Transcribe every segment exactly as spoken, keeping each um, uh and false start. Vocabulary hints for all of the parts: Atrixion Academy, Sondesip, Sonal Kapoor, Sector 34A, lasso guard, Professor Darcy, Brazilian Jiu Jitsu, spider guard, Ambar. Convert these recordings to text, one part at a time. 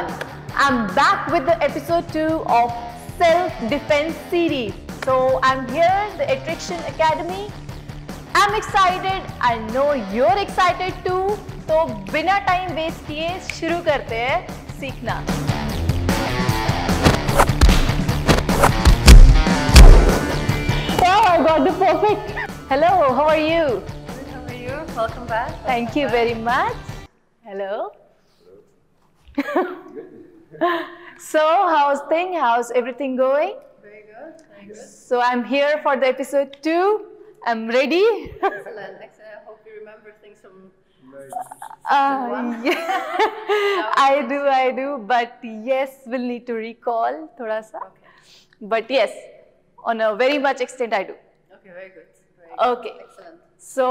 everyone, I'm back with the episode two of self-defense series. So I'm here at the Atrixion Academy. I'm excited, I know you're excited too. So बिना time waste किए शुरू करते हैं सीखना. Oh, I got the perfect. Hello, how are you? Good, how are you? Welcome back. Welcome Thank you back. very much. Hello. So, how's thing? How's everything going? Very good. Very good. So, I'm here for the episode two. I'm ready. Excellent. Excellent. I hope you remember things from uh, yeah. I do, I do. But yes, we'll need to recall thoda sa. Okay. But yes, on a very much extent I do. Okay, very good. Very good. Okay. Excellent. So,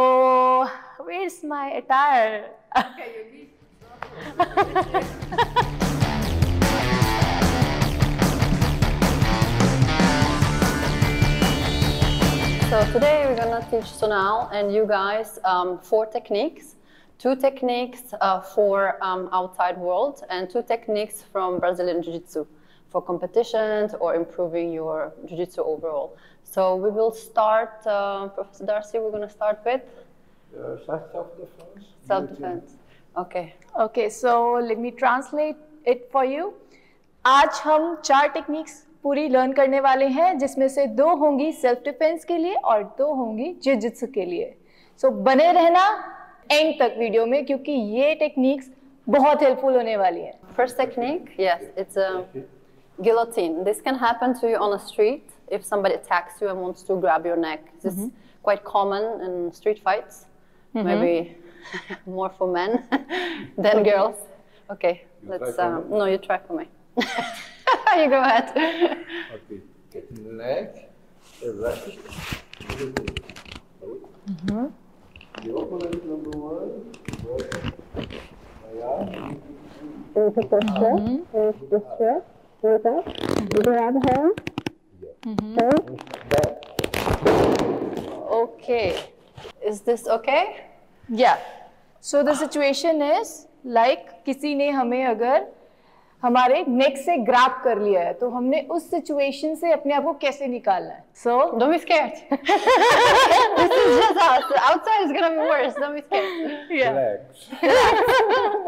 where's my attire? Okay, you need So today we're gonna teach Sonal and you guys um, four techniques, two techniques uh, for um, outside world and two techniques from Brazilian Jiu Jitsu for competitions or improving your Jiu Jitsu overall. So we will start, uh, Professor Darcy, we're gonna start with? Uh, self-defense. Self-defense. Okay. Okay, so let me translate it for you. आज हम चार techniques पूरी learn करने वाले हैं जिसमें से दो होंगी सेल्फ डिफेंस के लिए और दो होंगी जिजित्सु के लिए. सो बने रहना एंड तक वीडियो में क्योंकि ये टेक्निक्स बहुत हेल्पफुल होने वाली हैं. First technique, yes, it's a guillotine. This can happen to you on a street if somebody attacks you and wants to grab your neck. This is quite common in street fights. Maybe more for men than girls. Okay, you let's. Um, no, you try for me. You go ahead. Okay, neck, right. Mm-hmm. The opponent number one. Grab her. Okay, is this okay? Yeah. So the situation is like किसी ने हमें अगर हमारे नेक से grab कर लिया है तो हमने उस सिचुएशन से अपने आप को कैसे निकालना है. So don't be scared. This is just us. Outside is gonna be worse. Don't be scared. Yeah. Relax.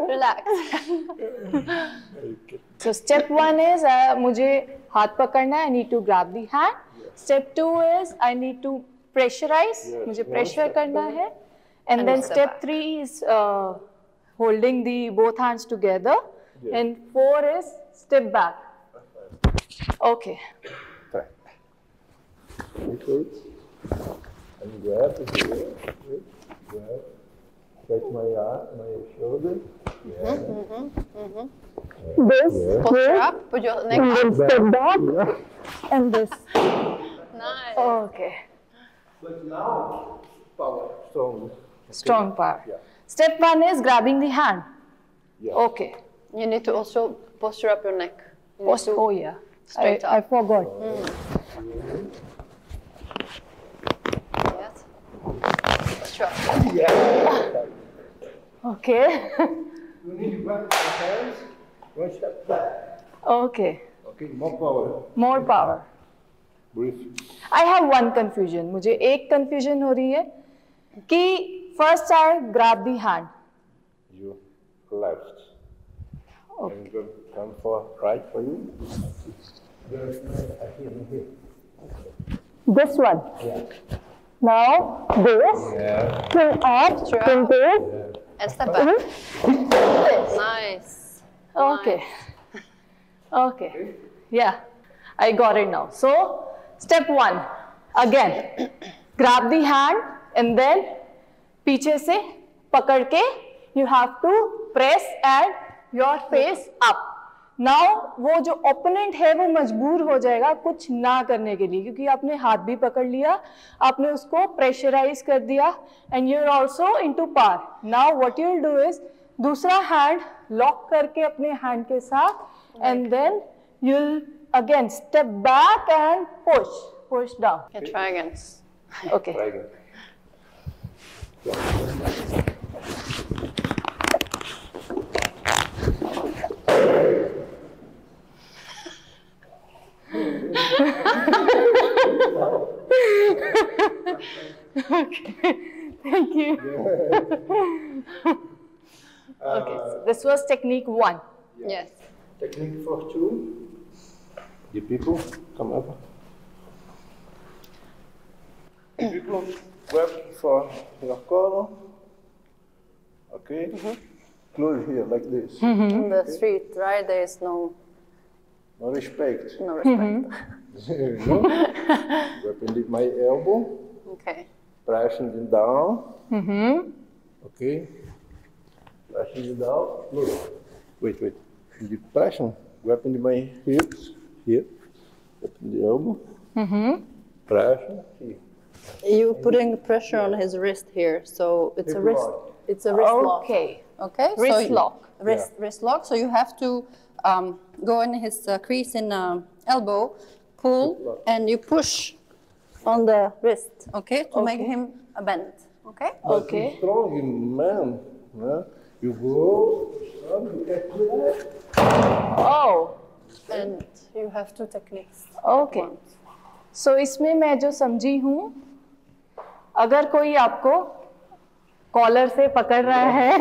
Relax. Relax. So step one is uh, मुझे हाथ पकड़ना है. I need to grab the hand. Step two is I need to pressurize. मुझे pressure करना है. And, and then step three is uh, holding the both hands together, yeah. And four is step back. Okay. Right. It holds. And grab it here. Grab. Take my arm, my shoulder. Yeah. Mm-hmm. Mm-hmm. Yeah. This. Yeah. Posture up. Put your neck and up. Step back. Yeah. And this. Nice. Okay. But now, power. Strong. Strong power. Yeah. Step one is grabbing the hand. Yeah. Okay. You need to also posture up your neck. You posture. Oh yeah. I, I forgot. Mm. Yes. Posture up. Yeah. Okay. You need one hands, one step back. Okay. Okay. More power. More power. Breathe. I have one confusion. मुझे एक confusion हो रही है कि first I grab the hand. You left. Okay. I'm going to come for right for you. This one. Yeah. Now this. Yeah. Turn up. Turn this. Yeah. And step back. Mm-hmm. This. Nice. Okay. Nice. Okay. Yeah. I got it now. So step one. Again. Grab the hand and then. पीछे से पकड़ के you have to press and your face up. Now वो जो opponent है वो मजबूर हो जाएगा कुछ ना करने के लिए क्योंकि आपने हाथ भी पकड़ लिया, आपने उसको pressurize कर दिया and you're also into power. Now what you'll do is दूसरा hand lock करके अपने hand के साथ and then you'll again step back and push, push down. Okay, try again. Okay. Try again. Yeah. Thank you. Yeah. uh, okay, so this was technique one. Yeah. Yes. Technique for two. The people come up. The people grab for your collar. Okay. Mm-hmm. Close here like this. Mm-hmm. In the okay. street, right? There is no. No respect. No respect. Mm-hmm. No. Grab my elbow. Okay. Pressing it down. Mm-hmm. Okay. Pressing it down. Look. Wait, wait. The pressing. Grabbing my hips here. Grabbing the elbow. Mm-hmm. Pressing here. You're putting pressure yeah. on his wrist here, so it's hip a wrist. Lock. It's a wrist okay. lock. Okay. Okay. Wrist so lock. Wrist yeah. wrist lock. So you have to um, go in his uh, crease in um, elbow, pull, and you push on the wrist. Okay. To okay. make him a bend. Okay. But okay. He's strong man. Yeah. You go. Oh. And you have two techniques. Okay. One. So इसमें मैं जो समझी हूँ, अगर कोई आपको collar से पकड़ रहा है,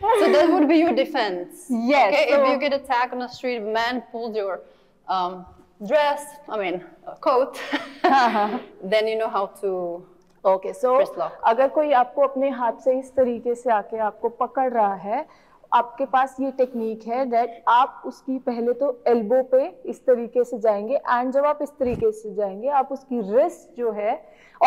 so that would be your defense. Yes. Okay, so if you get attacked on the street, man pulls your um, dress, I mean uh, coat, uh-huh. then you know how to. Okay. So अगर कोई आपको अपने हाथ से इस तरीके से आके आपको पकड़ रहा है, आपके पास ये टेक्निक है दैट आप उसकी पहले तो एल्बो पे इस तरीके से जाएंगे एंड जब आप इस तरीके से जाएंगे आप उसकी रिस्ट जो है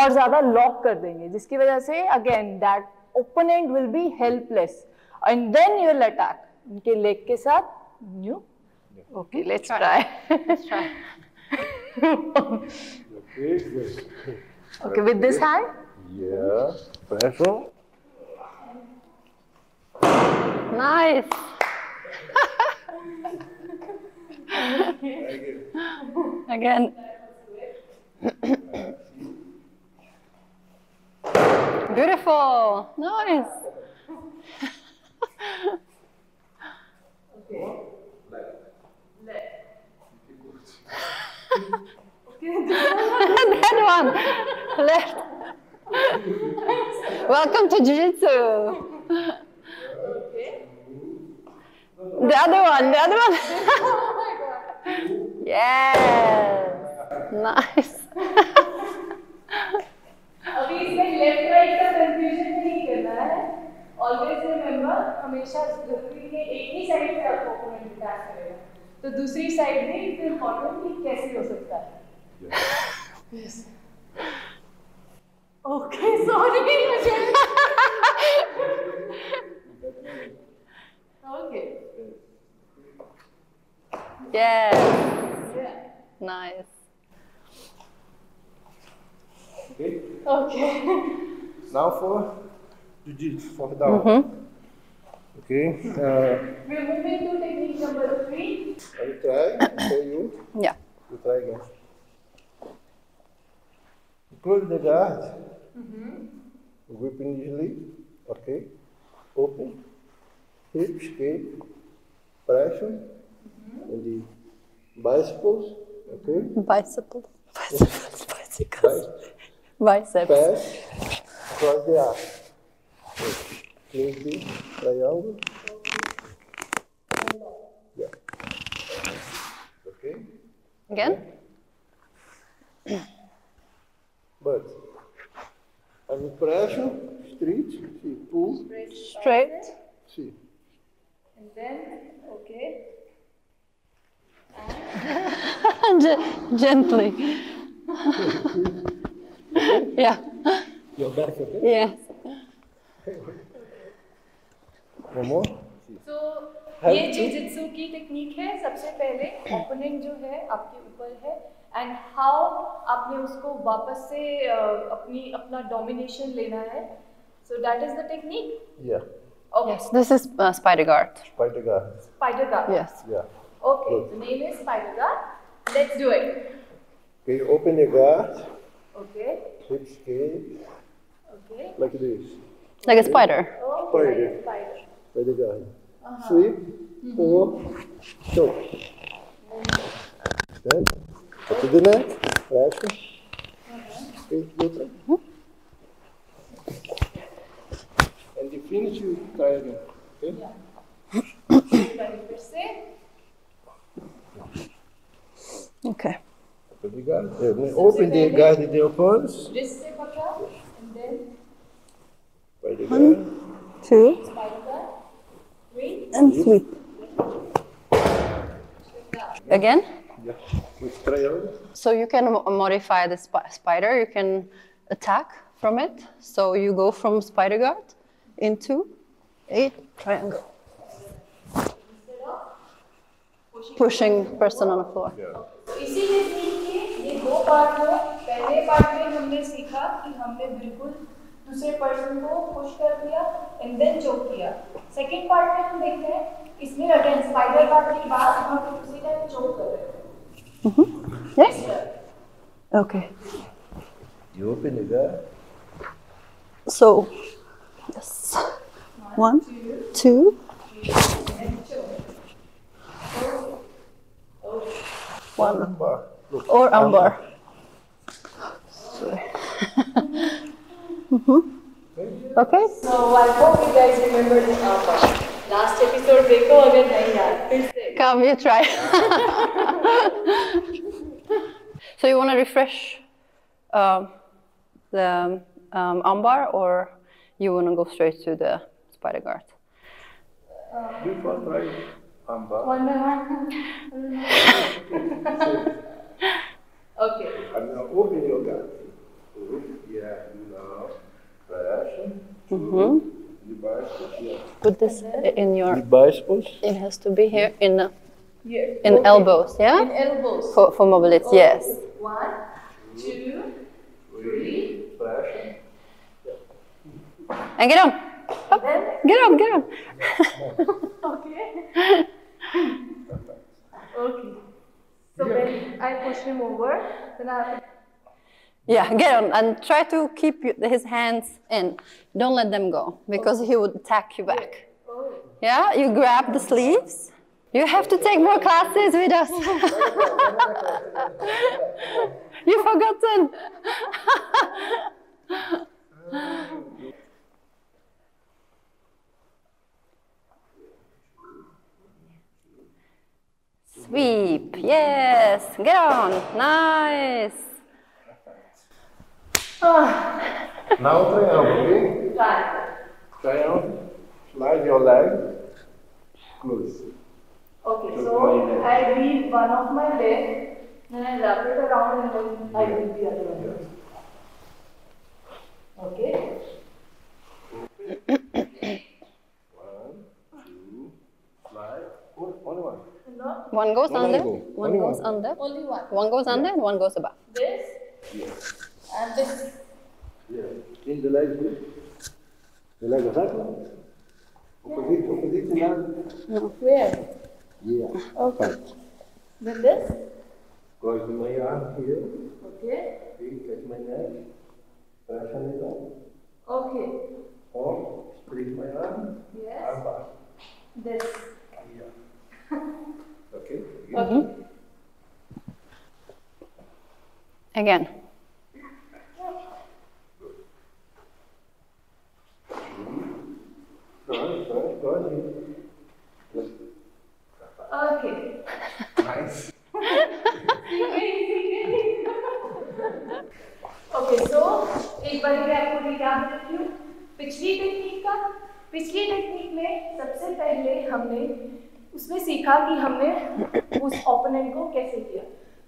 और ज्यादा लॉक कर देंगे जिसकी वजह से again that opponent will be helpless and then you will attack उनके लेग के साथ new okay let's try okay with this hand या pressure Nice. Again. Beautiful. Nice. Okay. That one. Left. Welcome to Jiu-Jitsu. The other one, the other one. Oh my God. Yes. Nice. अभी इसमें left right का confusion नहीं करना है. Always remember, हमेशा दूसरी के एक ही side पे आपको opponent attack करेगा. तो दूसरी side में फिर opponent कैसे हो सकता है? Yes. Okay, sorry मुझे. Okay. Yes. Yeah. Nice. Okay. Okay. Now for jiu-jitsu for down. Mm-hmm. Okay. Uh, We're moving to technique number three. I will try for you. Yeah. You try again. Close the guard. Mm-hmm. Gripping easily. Okay. Open. Hip, escape, pressure, mm-hmm. and the bicycles, okay? Bicycle, bicycles, bicycles, biceps. Pass, cross the arm. Close the triangle. Yeah. Okay? Again? But, under pressure, straight, see, pull. Straight. See. And then, okay. And gently. Yeah. Your back, okay? Yes. One more. So, ये jiu-jitsu की technique है. सबसे पहले opponent जो है आपके ऊपर है and how आपने उसको वापस से अपनी अपना domination लेना है. So that is the technique. Yeah. Okay. Yes, this is uh, spider guard. Spider guard. Spider guard. Yes. Yeah. Okay, good. The name is spider guard. Let's do it. Okay, open the guard. Okay. Hip escape. Okay. Like this. Like okay. a spider. Oh, spider. Like a spider. Spider guard. Uh-huh. Sweep mm-hmm. or choke. Mm-hmm. Then, up to the neck. Pressure. Okay. Okay, neutral. Mm-hmm. try again. Okay? Yeah. Everybody per se. Okay. Open the guard. Open the guard in your palms. Just step across and then. Spider guard. One, two. Spider guard. Three. And sweep. Again? Yeah. Let's try again. So you can modify the sp spider. You can attack from it. So you go from spider guard into a triangle. Pushing person on the floor. Mm-hmm. Yes? Okay. You open the door. So, yes. One, two, one Ambar. Or Ambar. Sorry. Mm-hmm. Okay. So I hope you guys remember the Ambar. Last episode, we go again. Come, you try. So you want to refresh um, the um, Ambar, or you want to go straight to the spider guard? Before trying Ambar. One by one. Okay. I'm going to open your guard. Yeah, now. Mm-hmm. Put this in your. It has to be here in the, here. In okay. elbows, yeah. In elbows. For for mobility, oh, yes. One, two, three. And get on. Oh, get on, get on. Okay. Okay. So when I push him over, then I have to. Yeah, get on and try to keep his hands in. Don't let them go because he would attack you back. Yeah, you grab the sleeves. You have to take more classes with us. You've forgotten. Sweep, yes, get on, nice. Oh. Now triangle, okay? Try. Triangle, slide your leg, close. Okay, just so I read one of my legs, then I wrap it around and then I read the other one. Okay? One, two, slide, oh, only one. No. One goes no, under, go. one only goes one. under, only one. one goes yeah. under and one goes above. This? Yes. And this. Yeah. Change the legs. The leg is up. Opposite, opposite, now. Where? Yeah. Okay. With this? Go to my arm here. Okay. Then catch my neck. Pressure it up. Okay. Or squeeze my arm. Yes. Arm back. This. Yeah. Okay. Again. Okay. Again. Okay. Nice. Okay, so एक बार मैं आपको recap करती हूँ. पिछली technique का पिछली technique में सबसे पहले हमने उसमें सीखा कि हमने उस ओपोनेंट को कैसे किया.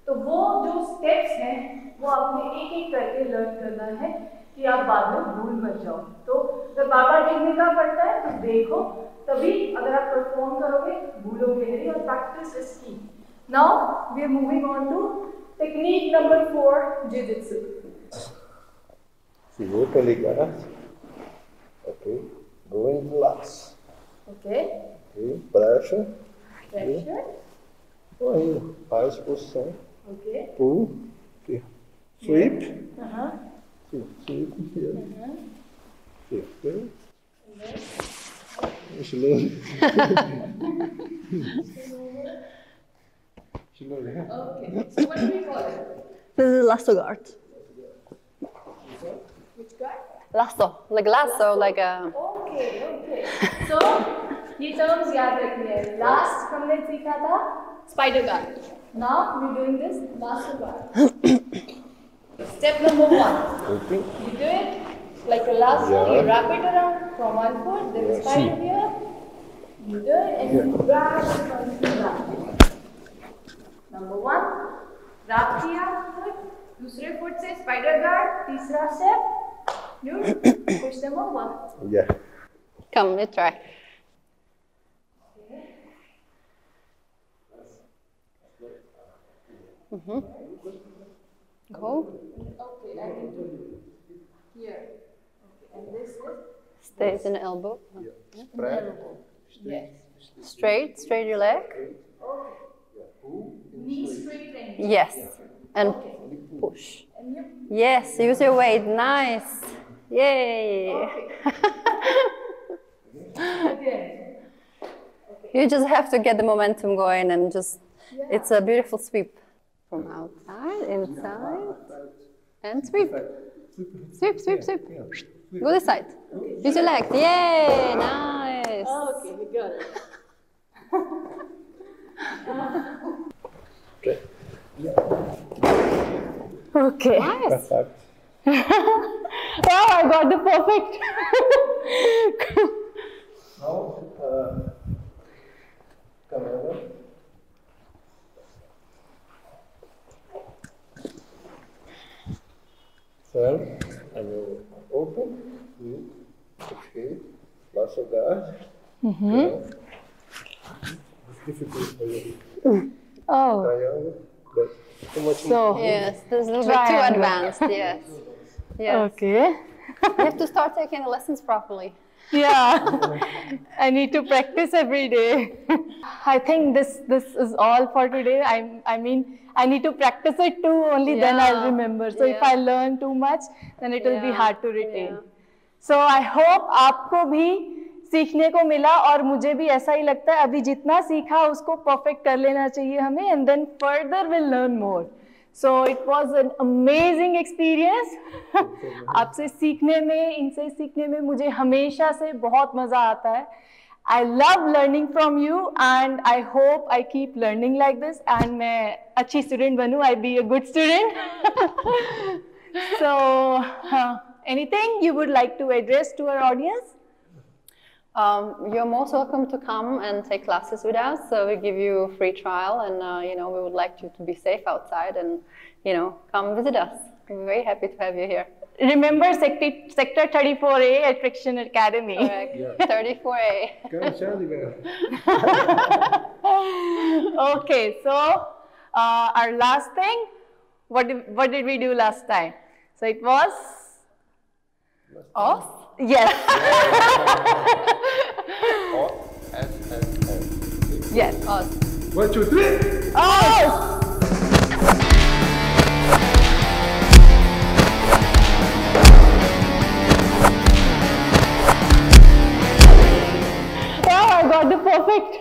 तो वो जो स्टेप्स हैं वो आपने एक एक करके लर्न करना है कि आप बाद में भूल मत जाओ. तो जब बाबा देखने का पड़ता है तो देखो, तभी अगर आप परफॉर्म करोगे भूलोगे नहीं. और practice is key. Now we are moving on to technique number four jujitsu. See वो करेगा. Okay, going class. Okay, pressure pressure वही पास पुश है. Okay, to sweep. हां, स्वीप हियर. हां, okay. Slowly. Slowly. Okay. So what do we call it? This is lasso guard. Which guard? Lasso, like lasso, lasso. Like a. Okay. okay, okay. So ये terms याद रखने हैं. Last हमने सीखा था spider guard. Now we're doing this lasso guard. Step number one. Okay. You do it like a lasso. Yeah. You wrap it around from one foot. There's a spider here. You do it and yeah. you wrap it around the ground. Number one. Wrap किया foot. दूसरे foot से spider guard. तीसरा step. You push them over. Yeah. Come, let's try. Mm-hmm. Go. Okay, I can do it. Here. Okay, and this one? Stays in the elbow. Yeah. Yeah. Spread. Yes. Straight, straight your leg. Okay. Knee straightening. Yes. And okay. push. And you? Yes, use your weight. Nice. Yay! Okay. okay. Okay. You just have to get the momentum going and just, yeah. it's a beautiful sweep. From outside, inside, and sweep. Sweep, sweep, sweep. Yeah. Yeah. Go this side. Okay. Use your leg. Yay! Nice. Oh, okay, we got it. okay. Yeah. okay. Nice. oh, I got the perfect. now, uh, come over. Well, and you open, you exhale, lasso guard. Mm-hmm. You know, it's difficult for you. Oh. Triangle, but too much. So, more. Yes, this is too advanced, yes. Yes. Okay. You have to start taking the lessons properly. Yeah. I need to practice every day. I think this this is all for today. I I mean, I need to practice it too, only yeah. then I'll remember. So yeah. if I learn too much, then it yeah. will be hard to retain. Yeah. So I hope आपको भी सीखने को मिला और मुझे भी ऐसा ही लगता है अभी जितना सीखा उसको perfect कर लेना चाहिए हमें and then further we'll learn more. So it was an amazing experience. आपसे सीखने में, इनसे सीखने में मुझे हमेशा से बहुत मजा आता है. I love learning from you, and I hope I keep learning like this. And मैं अच्छी student बनूँ. I be a good student. so uh, anything you would like to address to our audience? Um, you're most welcome to come and take classes with us. So we give you a free trial, and uh, you know we would like you to be safe outside, and you know come visit us. We're very happy to have you here. Remember Sector Sector thirty-four A Atrixion Academy. Correct. Yeah. thirty-four A. Come, Charlie. Okay. So uh, our last thing, what did, what did we do last time? So it was off. Yes. Off and and off. Yes, off. One, two, three. Off. Oh, I got the perfect.